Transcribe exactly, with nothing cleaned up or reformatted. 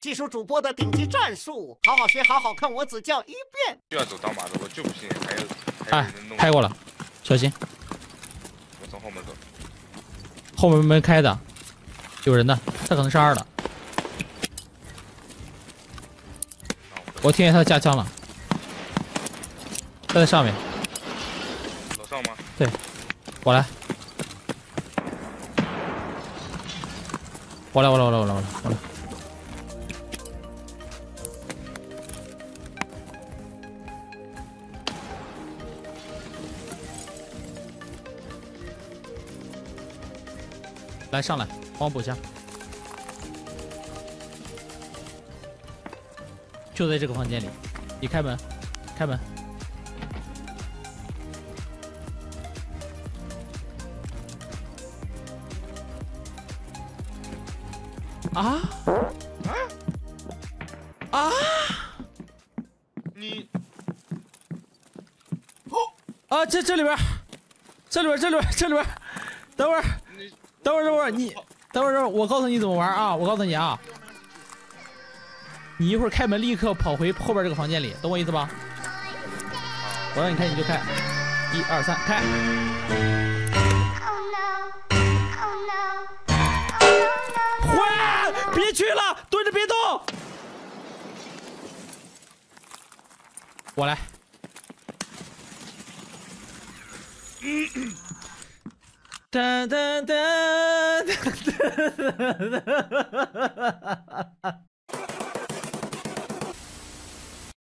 技术主播的顶级战术，好好学，好好看，我只教一遍。就要走当马路，我就不信还有。哎，开过了，小心！我从后门走。后门没开的，有人的，他可能是二的。我听见他的架枪了，他在上面。楼上吗？对，我来。 我来，我来，我来，我来，我来，我来。来上来，帮我补一下。就在这个房间里，你开门，开门。啊啊啊！你哦啊，这这里边，这里边，这里边，这里边，等会儿，等会儿，等会儿，你等会儿，等会儿，我告诉你怎么玩啊！我告诉你啊，你一会儿开门，立刻跑回后边这个房间里，懂我意思吧？我让你开你就开，一二三，开。 别去了，蹲着别动。我来。哒哒哒哒哒哒。